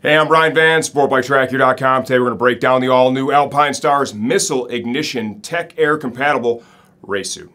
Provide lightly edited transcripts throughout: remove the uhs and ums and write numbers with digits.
Hey, I'm Brian Vance, SportbikeTrackGear.com. Today we're going to break down the all-new Alpinestars Missile Ignition Tech Air compatible race suit.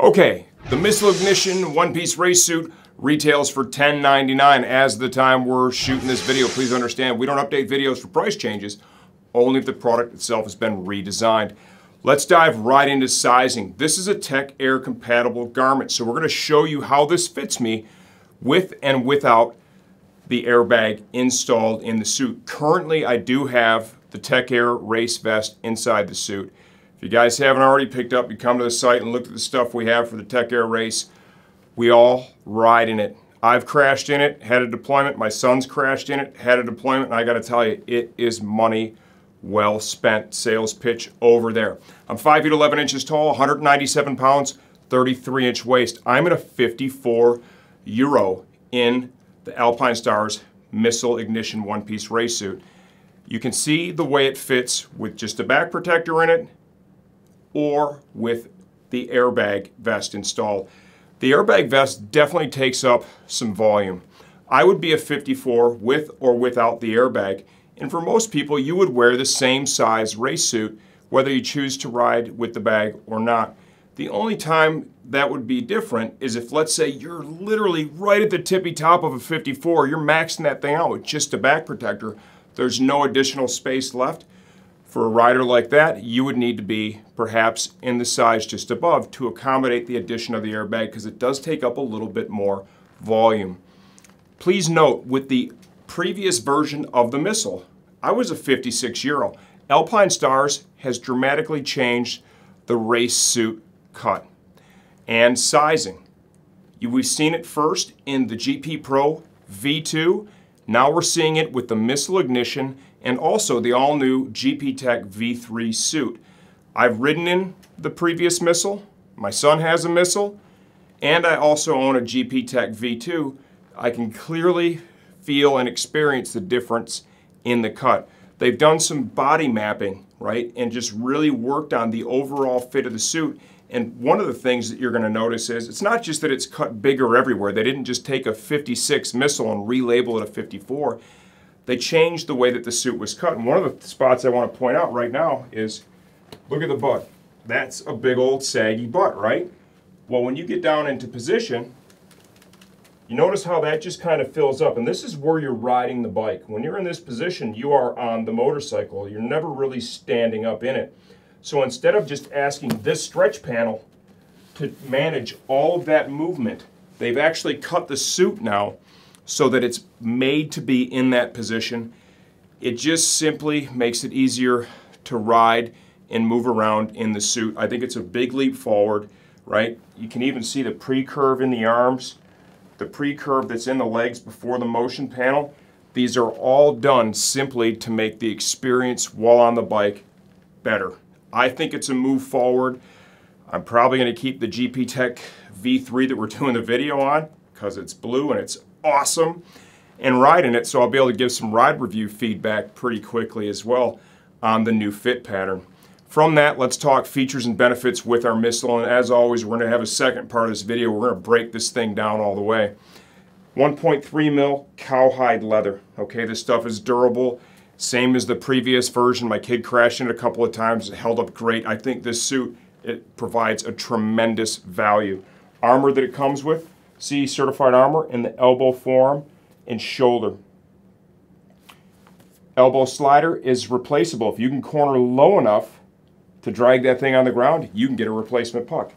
Okay, the Missile Ignition one-piece race suit retails for $10.99 as of the time we're shooting this video. Please understand, we don't update videos for price changes, only if the product itself has been redesigned. Let's dive right into sizing. This is a Tech Air compatible garment, so we're going to show you how this fits me with and without the airbag installed in the suit. Currently, I do have the Tech Air race vest inside the suit. If you guys haven't already picked up, you come to the site and look at the stuff we have for the Tech Air race. We all ride in it. I've crashed in it, had a deployment. My son's crashed in it, had a deployment. And I got to tell you, it is money well spent. Sales pitch over there. I'm 5 feet 11 inches tall, 197 pounds, 33-inch waist. I'm at a €54 in the Alpinestars Missile Ignition one-piece race suit. You can see the way it fits with just a back protector in it or with the airbag vest installed. The airbag vest definitely takes up some volume. I would be a 54 with or without the airbag. And for most people, you would wear the same size race suit whether you choose to ride with the bag or not. The only time that would be different is if, let's say, you're literally right at the tippy top of a 54, you're maxing that thing out with just a back protector. There's no additional space left. For a rider like that, you would need to be perhaps in the size just above to accommodate the addition of the airbag because it does take up a little bit more volume. Please note, with the previous version of the Missile, I was a €56. Alpinestars has dramatically changed the race suit cut and sizing. We've seen it first in the GP Pro V2. Now we're seeing it with the Missile Ignition and also the all-new GP Tech V3 suit. I've ridden in the previous Missile, my son has a Missile, and I also own a GP Tech V2. I can clearly feel and experience the difference in the cut. They've done some body mapping, right, and just really worked on the overall fit of the suit. And one of the things that you're going to notice is it's not just that it's cut bigger everywhere. They didn't just take a 56 Missile and relabel it a 54. They changed the way that the suit was cut. And one of the spots I want to point out right now is, look at the butt. That's a big old saggy butt, right? Well, when you get down into position, you notice how that just kind of fills up. And this is where you're riding the bike. When you're in this position, you are on the motorcycle. You're never really standing up in it. So instead of just asking this stretch panel to manage all of that movement, they've actually cut the suit now so that it's made to be in that position. It just simply makes it easier to ride and move around in the suit. I think it's a big leap forward, right? You can even see the pre-curve in the arms, the pre-curve that's in the legs before the motion panel. These are all done simply to make the experience while on the bike better. I think it's a move forward. I'm probably going to keep the GP Tech V3 that we're doing the video on because it's blue and it's awesome and riding it, so I'll be able to give some ride review feedback pretty quickly as well on the new fit pattern. From that, let's talk features and benefits with our Missile, and as always, we're going to have a second part of this video. We're going to break this thing down all the way. 1.3 mil cowhide leather. Okay, this stuff is durable, same as the previous version. My kid crashed in it a couple of times. It held up great. I think this suit, it provides a tremendous value. Armor that it comes with, see, certified armor in the elbow, forearm, and shoulder. Elbow slider is replaceable. If you can corner low enough to drag that thing on the ground, you can get a replacement puck.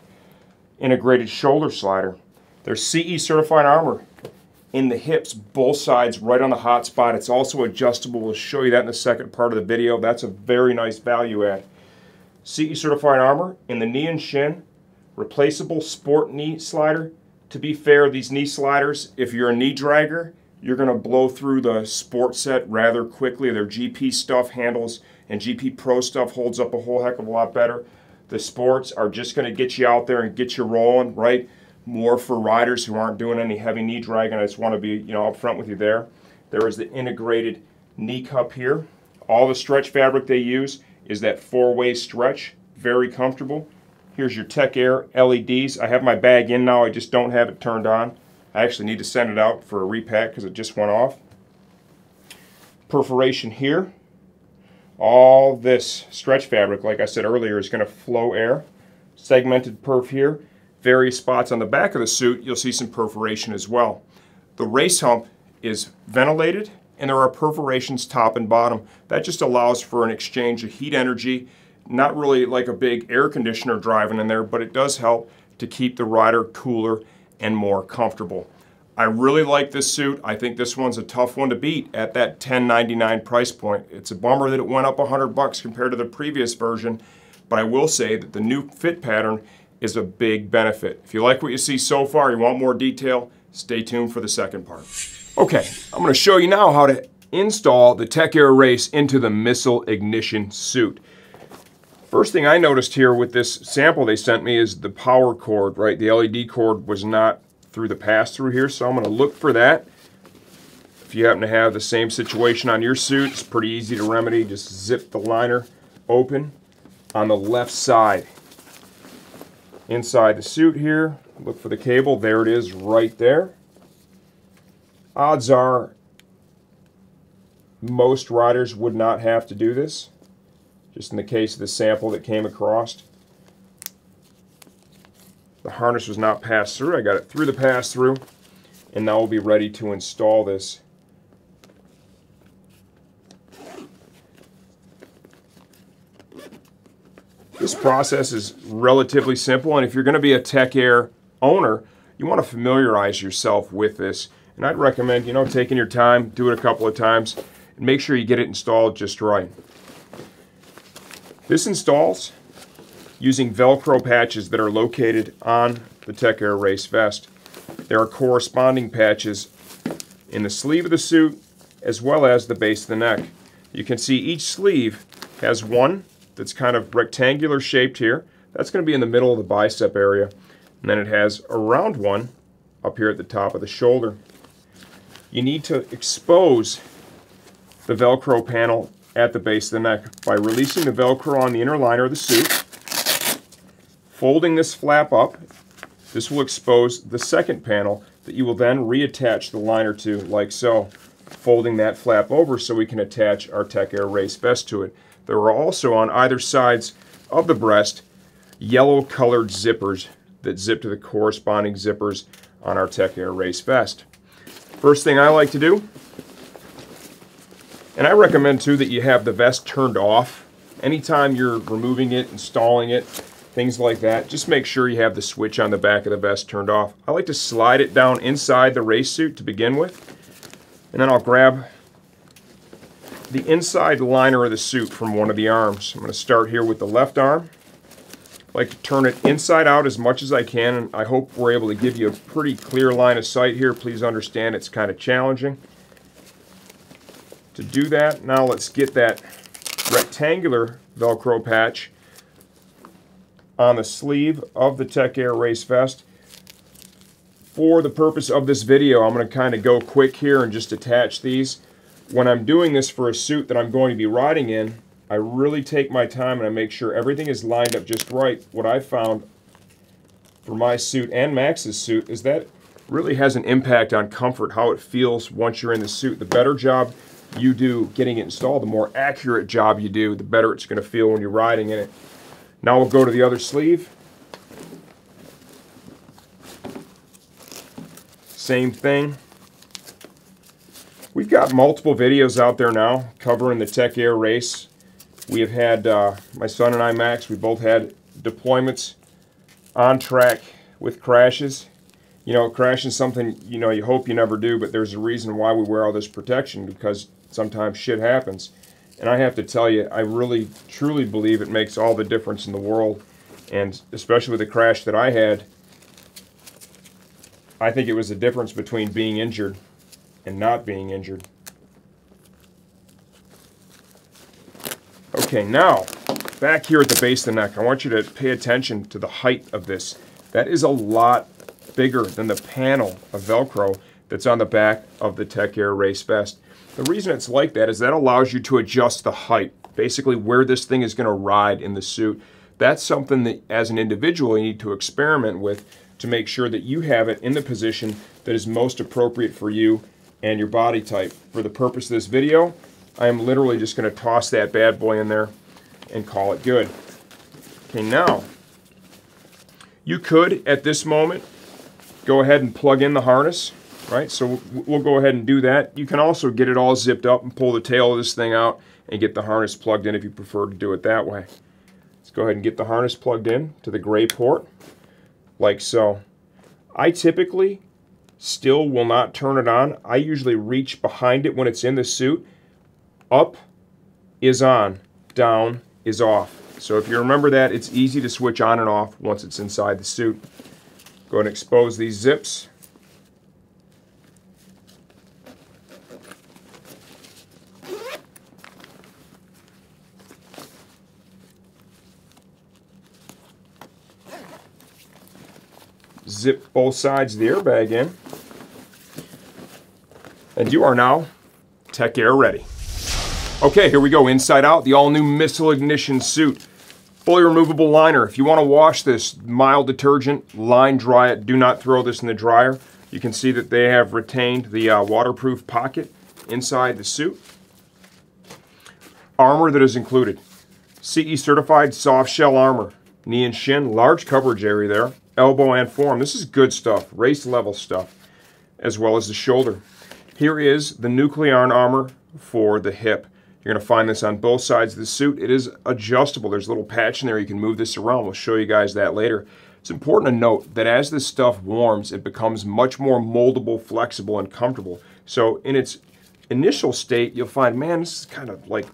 Integrated shoulder slider. There's CE certified armor in the hips, both sides, right on the hot spot. It's also adjustable. We'll show you that in the second part of the video. That's a very nice value add. CE certified armor in the knee and shin. Replaceable sport knee slider. To be fair, these knee sliders, if you're a knee dragger, you're going to blow through the sport set rather quickly. Their GP stuff handles and GP Pro stuff holds up a whole heck of a lot better. The sports are just going to get you out there and get you rolling, right? More for riders who aren't doing any heavy knee dragging. I just want to be, you know, up front with you there. There is the integrated knee cup here. All the stretch fabric they use is that four-way stretch, very comfortable. Here's your Tech Air LEDs. I have my bag in now, I just don't have it turned on. I actually need to send it out for a repack because it just went off. Perforation here. All this stretch fabric, like I said earlier, is going to flow air. Segmented perf here. Various spots on the back of the suit, you'll see some perforation as well. The race hump is ventilated, and there are perforations top and bottom. That just allows for an exchange of heat energy. Not really like a big air conditioner driving in there, but it does help to keep the rider cooler and more comfortable. I really like this suit. I think this one's a tough one to beat at that $10.99 price point. It's a bummer that it went up $100 compared to the previous version, but I will say that the new fit pattern is a big benefit. If you like what you see so far, you want more detail, stay tuned for the second part. Okay, I'm gonna show you now how to install the Tech Air Race into the Missile Ignition suit. First thing I noticed here with this sample they sent me is the power cord, right? The LED cord was not through the pass-through here, so I'm going to look for that. If you happen to have the same situation on your suit, it's pretty easy to remedy. Just zip the liner open on the left side. Inside the suit here, look for the cable. There it is right there. Odds are most riders would not have to do this. Just in the case of the sample that came across. The harness was not passed through. I got it through the pass-through, and now we'll be ready to install this. This process is relatively simple, and if you're going to be a Tech Air owner, you want to familiarize yourself with this. And I'd recommend, you know, taking your time, do it a couple of times, and make sure you get it installed just right. This installs using Velcro patches that are located on the Tech Air Race vest. There are corresponding patches in the sleeve of the suit as well as the base of the neck. You can see each sleeve has one that's kind of rectangular shaped here. That's going to be in the middle of the bicep area. And then it has a round one up here at the top of the shoulder. You need to expose the Velcro panel at the base of the neck by releasing the Velcro on the inner liner of the suit. Folding this flap up, this will expose the second panel that you will then reattach the liner to, like so. Folding that flap over so we can attach our Tech Air Race vest to it. There are also on either sides of the breast yellow colored zippers that zip to the corresponding zippers on our Tech Air Race vest. First thing I like to do, and I recommend too that you have the vest turned off. Anytime you're removing it, installing it, things like that, just make sure you have the switch on the back of the vest turned off. I like to slide it down inside the race suit to begin with, and then I'll grab the inside liner of the suit from one of the arms. I'm going to start here with the left arm. I like to turn it inside out as much as I can, and I hope we're able to give you a pretty clear line of sight here. Please understand it's kind of challenging to do that. Now let's get that rectangular Velcro patch on the sleeve of the Tech Air Race vest. For the purpose of this video, I'm going to kind of go quick here and just attach these. When I'm doing this for a suit that I'm going to be riding in, I really take my time and I make sure everything is lined up just right. What I found for my suit and Max's suit is that really has an impact on comfort, how it feels once you're in the suit. The better job you do getting it installed, the more accurate job you do, the better it's going to feel when you're riding in it. Now we'll go to the other sleeve. Same thing. We've got multiple videos out there now covering the Tech Air Race. We have had, my son and I, Max, we both had deployments on track with crashes. You know, crashing something, you know, you hope you never do, but there's a reason why we wear all this protection, because sometimes shit happens. And I have to tell you, I really, truly believe it makes all the difference in the world. And especially with the crash that I had, I think it was the difference between being injured and not being injured. Okay, now, back here at the base of the neck, I want you to pay attention to the height of this. That is a lot bigger than the panel of Velcro that's on the back of the Tech Air Race vest. The reason it's like that is that allows you to adjust the height, basically where this thing is going to ride in the suit. That's something that as an individual you need to experiment with to make sure that you have it in the position that is most appropriate for you and your body type. For the purpose of this video, I am literally just going to toss that bad boy in there and call it good. Okay, now, you could at this moment go ahead and plug in the harness, right? So we'll go ahead and do that. You can also get it all zipped up and pull the tail of this thing out and get the harness plugged in if you prefer to do it that way. Let's go ahead and get the harness plugged in to the gray port, like so. I typically still will not turn it on. I usually reach behind it when it's in the suit. Up is on, down is off. So if you remember that, it's easy to switch on and off once it's inside the suit. Go ahead and expose these zips. Zip both sides of the airbag in. And you are now Tech Air ready. Okay, here we go, inside out, the all-new Missile Ignition suit. Fully removable liner. If you want to wash this, mild detergent, line dry it. Do not throw this in the dryer. You can see that they have retained the waterproof pocket inside the suit. Armor that is included. CE certified soft shell armor. Knee and shin, large coverage area there. Elbow and forearm. This is good stuff, race level stuff, as well as the shoulder. Here is the Nucleon armor for the hip. You're going to find this on both sides of the suit. It is adjustable. There's a little patch in there. You can move this around. We'll show you guys that later. It's important to note that as this stuff warms, it becomes much more moldable, flexible, and comfortable. So in its initial state, you'll find, man, this is kind of like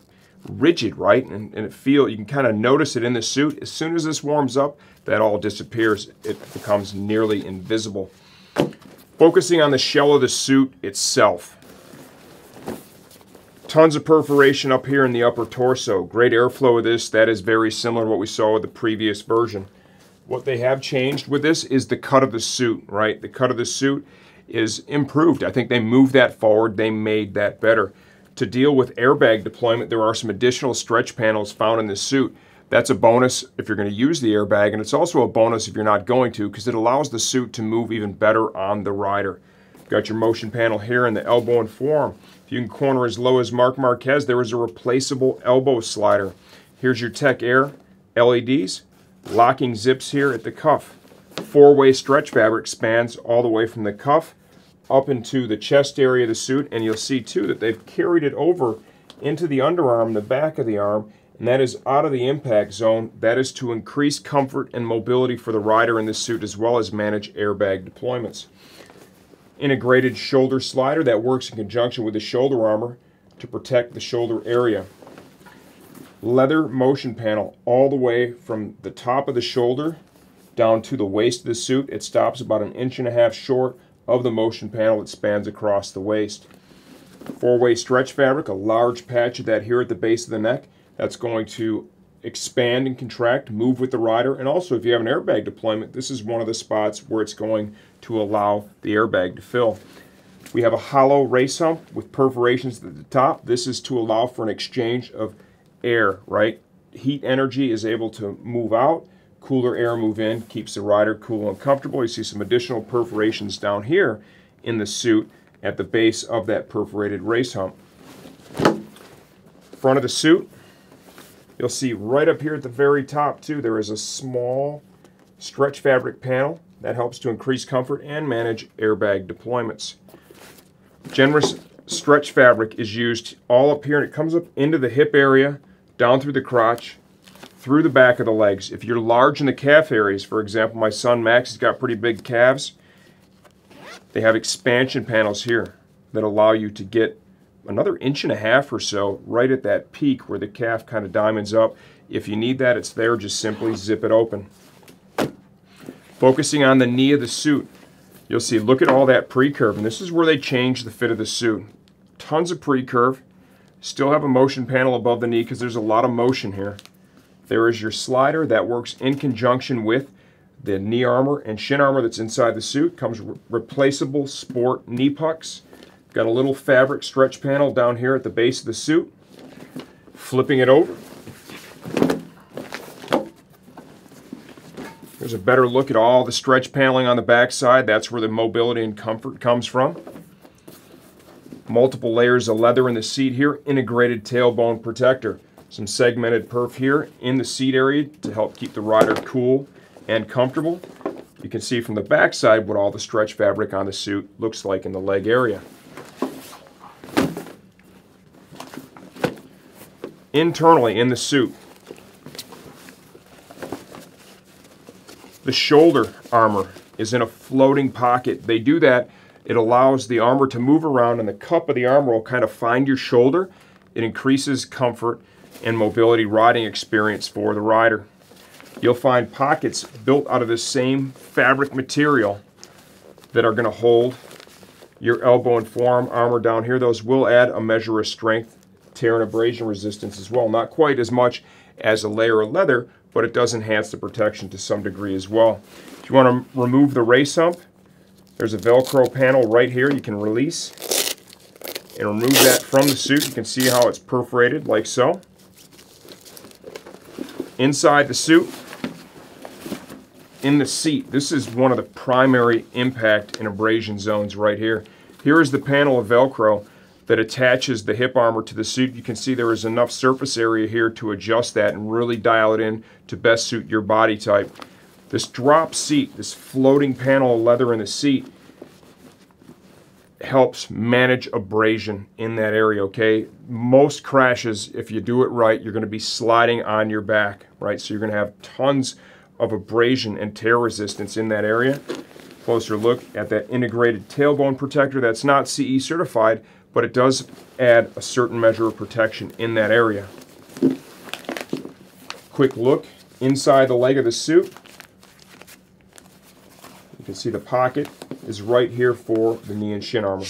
rigid, right? And you can kind of notice it in the suit. As soon as this warms up, that all disappears. It becomes nearly invisible. Focusing on the shell of the suit itself. Tons of perforation up here in the upper torso. Great airflow with this. That is very similar to what we saw with the previous version. What they have changed with this is the cut of the suit, right? The cut of the suit is improved. I think they moved that forward. They made that better. To deal with airbag deployment, there are some additional stretch panels found in this suit. That's a bonus if you're going to use the airbag, and it's also a bonus if you're not going to, because it allows the suit to move even better on the rider. Got your motion panel here in the elbow and forearm. If you can corner as low as Marc Marquez, there is a replaceable elbow slider. Here's your Tech Air LEDs, locking zips here at the cuff. Four-way stretch fabric spans all the way from the cuff up into the chest area of the suit, and you'll see too that they've carried it over into the underarm, the back of the arm, and that is out of the impact zone. That is to increase comfort and mobility for the rider in this suit, as well as manage airbag deployments. Integrated shoulder slider that works in conjunction with the shoulder armor to protect the shoulder area. Leather motion panel all the way from the top of the shoulder down to the waist of the suit. It stops about 1.5 inches short of the motion panel that spans across the waist. Four-way stretch fabric, a large patch of that here at the base of the neck. That's going to expand and contract, move with the rider, and also if you have an airbag deployment, this is one of the spots where it's going to allow the airbag to fill. We have a hollow race hump with perforations at the top. This is to allow for an exchange of air, right? Heat energy is able to move out, cooler air move in, keeps the rider cool and comfortable. You see some additional perforations down here in the suit at the base of that perforated race hump. Front of the suit, you'll see right up here at the very top too, there is a small stretch fabric panel that helps to increase comfort and manage airbag deployments. Generous stretch fabric is used all up here, and it comes up into the hip area, down through the crotch, through the back of the legs. If you're large in the calf areas, for example, my son Max has got pretty big calves, they have expansion panels here that allow you to get another 1.5 inches or so right at that peak where the calf kind of diamonds up. If you need that, it's there. Just simply zip it open. Focusing on the knee of the suit, you'll see, look at all that pre-curve, and this is where they change the fit of the suit. Tons of pre-curve. Still have a motion panel above the knee because there's a lot of motion here. There is your slider that works in conjunction with the knee armor and shin armor that's inside the suit. Comes replaceable sport knee pucks. Got a little fabric stretch panel down here at the base of the suit. Flipping it over, there's a better look at all the stretch paneling on the back side. That's where the mobility and comfort comes from. Multiple layers of leather in the seat here, integrated tailbone protector, some segmented perf here in the seat area to help keep the rider cool and comfortable. You can see from the back side what all the stretch fabric on the suit looks like in the leg area. Internally in the suit, the shoulder armor is in a floating pocket. They do that, it allows the armor to move around and the cup of the armor will kind of find your shoulder. It increases comfort and mobility riding experience for the rider. You'll find pockets built out of the same fabric material that are going to hold your elbow and forearm armor down here. Those will add a measure of strength, tear and abrasion resistance as well. Not quite as much as a layer of leather, but it does enhance the protection to some degree as well. If you want to remove the race hump, there's a Velcro panel right here. You can release and remove that from the suit. You can see how it's perforated like so. Inside the suit, in the seat, this is one of the primary impact and abrasion zones right here. Here is the panel of Velcro that attaches the hip armor to the suit. You can see there is enough surface area here to adjust that and really dial it in to best suit your body type. This drop seat, this floating panel of leather in the seat, helps manage abrasion in that area, okay? Most crashes, if you do it right, you're going to be sliding on your back, right? So you're going to have tons of abrasion and tear resistance in that area. Closer look at that integrated tailbone protector. That's not CE certified, but it does add a certain measure of protection in that area. Quick look inside the leg of the suit. You can see the pocket is right here for the knee and shin armor.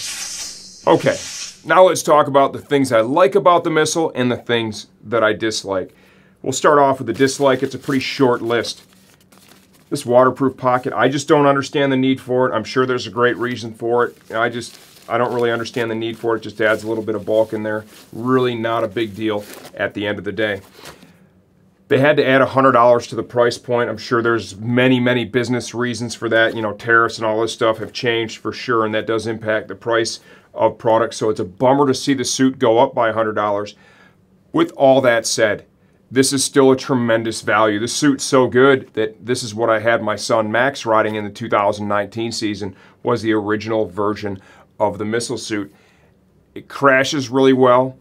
Okay, now let's talk about the things I like about the Missile and the things that I dislike. We'll start off with the dislike. It's a pretty short list. This waterproof pocket, I just don't understand the need for it. I'm sure there's a great reason for it. I don't really understand the need for it. It just adds a little bit of bulk in there. Really not a big deal at the end of the day. They had to add $100 to the price point. I'm sure there's many, many business reasons for that. You know, tariffs and all this stuff have changed for sure, and that does impact the price of products. So it's a bummer to see the suit go up by $100. With all that said, this is still a tremendous value. This suit's so good that this is what I had my son Max riding in the 2019 season, was the original version of the Missile suit. It crashes really well.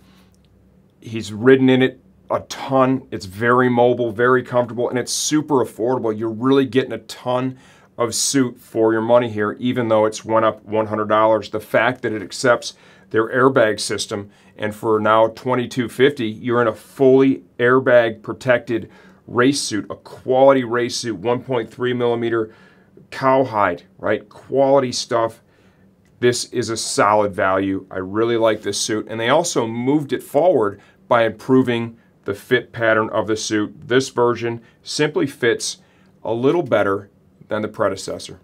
He's ridden in it a ton. It's very mobile, very comfortable, and it's super affordable. You're really getting a ton of suit for your money here, even though it's went up $100. The fact that it accepts their airbag system, and for now $22.50, you're in a fully airbag protected race suit, a quality race suit, 1.3 millimeter cowhide, right? Quality stuff. This is a solid value. I really like this suit. And they also moved it forward by improving the fit pattern of the suit. This version simply fits a little better than the predecessor.